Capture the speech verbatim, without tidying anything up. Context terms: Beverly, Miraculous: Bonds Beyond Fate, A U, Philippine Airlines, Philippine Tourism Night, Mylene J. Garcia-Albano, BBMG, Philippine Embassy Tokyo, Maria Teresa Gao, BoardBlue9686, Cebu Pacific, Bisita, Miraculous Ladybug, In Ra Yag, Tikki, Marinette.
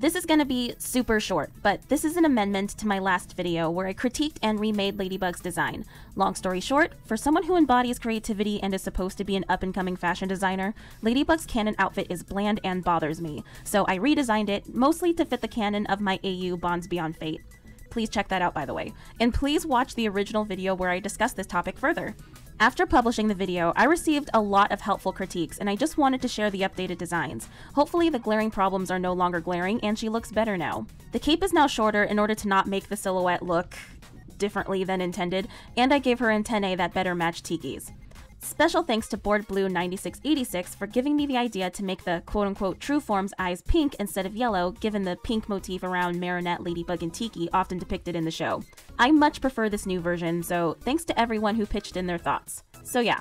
This is going to be super short, but this is an amendment to my last video where I critiqued and remade Ladybug's design. Long story short, for someone who embodies creativity and is supposed to be an up-and-coming fashion designer, Ladybug's canon outfit is bland and bothers me, so I redesigned it mostly to fit the canon of my A U Bonds Beyond Fate. Please check that out, by the way. And please watch the original video where I discuss this topic further. After publishing the video, I received a lot of helpful critiques, and I just wanted to share the updated designs. Hopefully the glaring problems are no longer glaring, and she looks better now. The cape is now shorter in order to not make the silhouette look differently than intended, and I gave her antennae that better match Tikki's. Special thanks to BoardBlue ninety-six eighty-six for giving me the idea to make the quote-unquote true form's eyes pink instead of yellow, given the pink motif around Marinette, Ladybug, and Tikki often depicted in the show. I much prefer this new version, so thanks to everyone who pitched in their thoughts. So yeah.